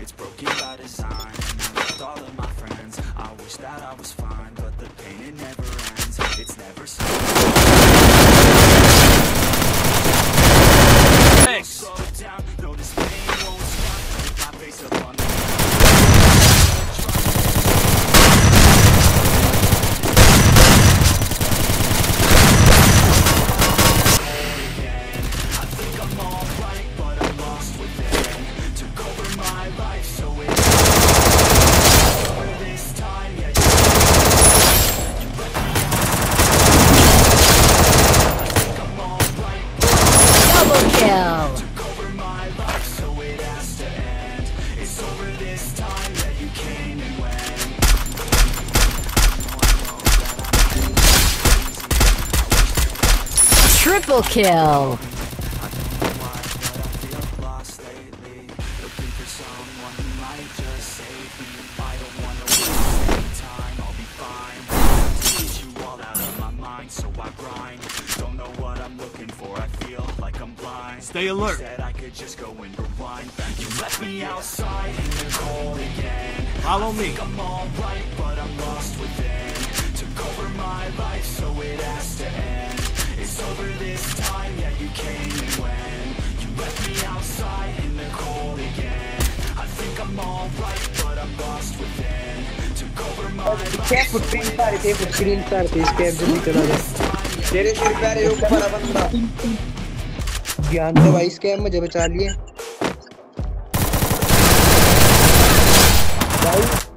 It's broken by design. All of my friends, I wish that I was fine, but the pain it never ends. It's never slow down. No, this pain won't stop. My face up on the took over my life, so it has to end. It's over this time that you came and went. Triple kill. I don't know why, but I feel lost lately. Looking for someone who might just save me. I don't want to waste any time, I'll be fine. I'll teach you all out of my mind, so I grind. Don't know what I'm looking for, I feel like I'm blind. Stay alert. Said I could just go and rewind. You left me outside in the cold again. Follow me. I'm all right, but I'm lost within. Took over my life, so it has to end. It's over this time, yeah, you came and went. You left me outside in the cold again. I think I'm all right, but I'm lost within. Took over my life, so it has to end. तेरे सिर पे रे ऊपर बंदा ज्ञान तो भाई scam मुझे बचा लिए भाई।